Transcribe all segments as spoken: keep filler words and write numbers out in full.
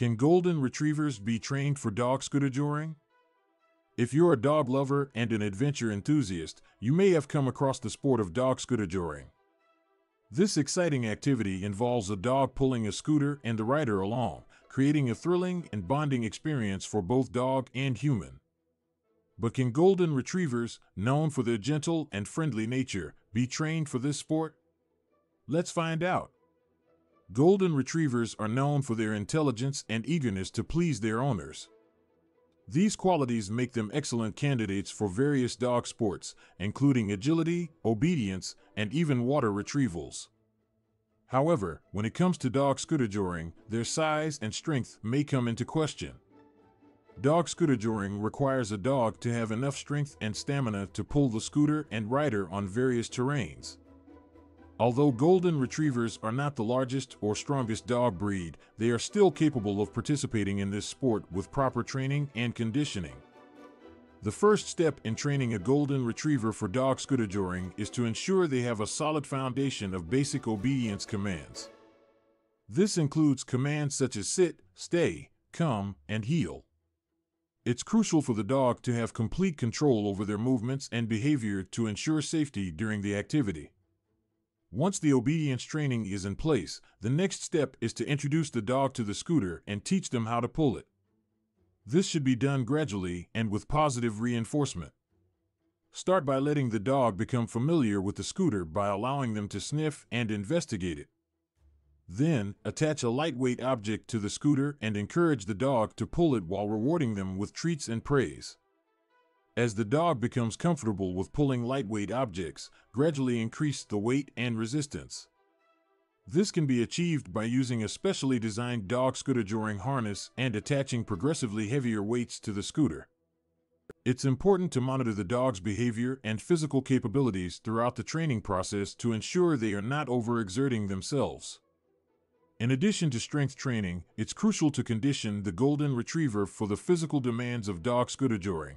Can golden retrievers be trained for dog scooterjoring? If you're a dog lover and an adventure enthusiast, you may have come across the sport of dog scooterjoring. This exciting activity involves a dog pulling a scooter and the rider along, creating a thrilling and bonding experience for both dog and human. But can golden retrievers, known for their gentle and friendly nature, be trained for this sport? Let's find out. Golden retrievers are known for their intelligence and eagerness to please their owners. These qualities make them excellent candidates for various dog sports, including agility, obedience, and even water retrievals. However, when it comes to dog scooterjoring, their size and strength may come into question. Dog scooterjoring requires a dog to have enough strength and stamina to pull the scooter and rider on various terrains. Although golden retrievers are not the largest or strongest dog breed, they are still capable of participating in this sport with proper training and conditioning. The first step in training a golden retriever for dog scooterjoring is to ensure they have a solid foundation of basic obedience commands. This includes commands such as sit, stay, come, and heel. It's crucial for the dog to have complete control over their movements and behavior to ensure safety during the activity. Once the obedience training is in place, the next step is to introduce the dog to the scooter and teach them how to pull it. This should be done gradually and with positive reinforcement. Start by letting the dog become familiar with the scooter by allowing them to sniff and investigate it. Then, attach a lightweight object to the scooter and encourage the dog to pull it while rewarding them with treats and praise. As the dog becomes comfortable with pulling lightweight objects, gradually increase the weight and resistance. This can be achieved by using a specially designed dog scooterjoring harness and attaching progressively heavier weights to the scooter. It's important to monitor the dog's behavior and physical capabilities throughout the training process to ensure they are not overexerting themselves. In addition to strength training, it's crucial to condition the golden retriever for the physical demands of dog scooterjoring.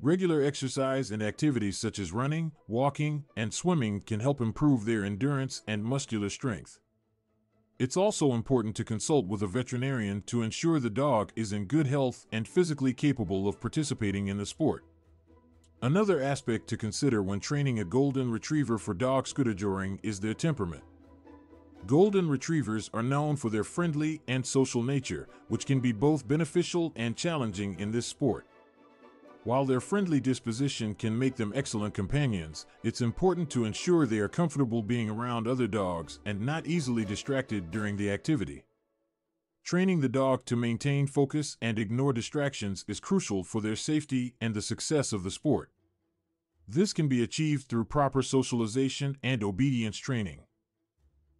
Regular exercise and activities such as running, walking, and swimming can help improve their endurance and muscular strength. It's also important to consult with a veterinarian to ensure the dog is in good health and physically capable of participating in the sport. Another aspect to consider when training a golden retriever for dog scooterjoring is their temperament. Golden retrievers are known for their friendly and social nature, which can be both beneficial and challenging in this sport. While their friendly disposition can make them excellent companions, it's important to ensure they are comfortable being around other dogs and not easily distracted during the activity. Training the dog to maintain focus and ignore distractions is crucial for their safety and the success of the sport. This can be achieved through proper socialization and obedience training.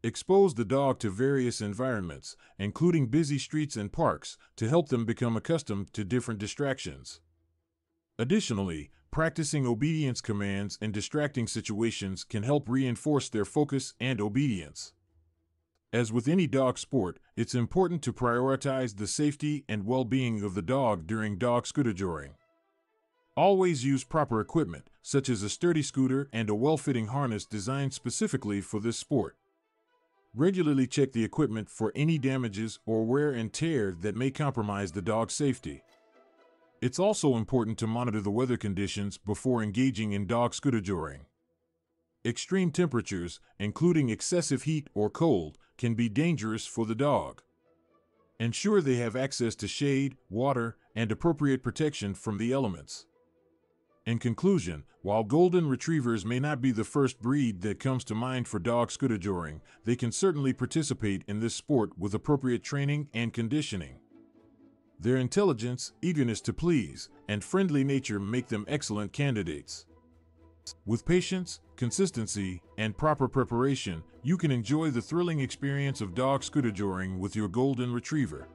Expose the dog to various environments, including busy streets and parks, to help them become accustomed to different distractions. Additionally, practicing obedience commands in distracting situations can help reinforce their focus and obedience. As with any dog sport, it's important to prioritize the safety and well-being of the dog during dog scooterjoring. Always use proper equipment, such as a sturdy scooter and a well-fitting harness designed specifically for this sport. Regularly check the equipment for any damages or wear and tear that may compromise the dog's safety. It's also important to monitor the weather conditions before engaging in dog scooterjoring. Extreme temperatures, including excessive heat or cold, can be dangerous for the dog. Ensure they have access to shade, water, and appropriate protection from the elements. In conclusion, while golden retrievers may not be the first breed that comes to mind for dog scooterjoring, they can certainly participate in this sport with appropriate training and conditioning. Their intelligence, eagerness to please, and friendly nature make them excellent candidates. With patience, consistency, and proper preparation, you can enjoy the thrilling experience of dog scooterjoring with your golden retriever.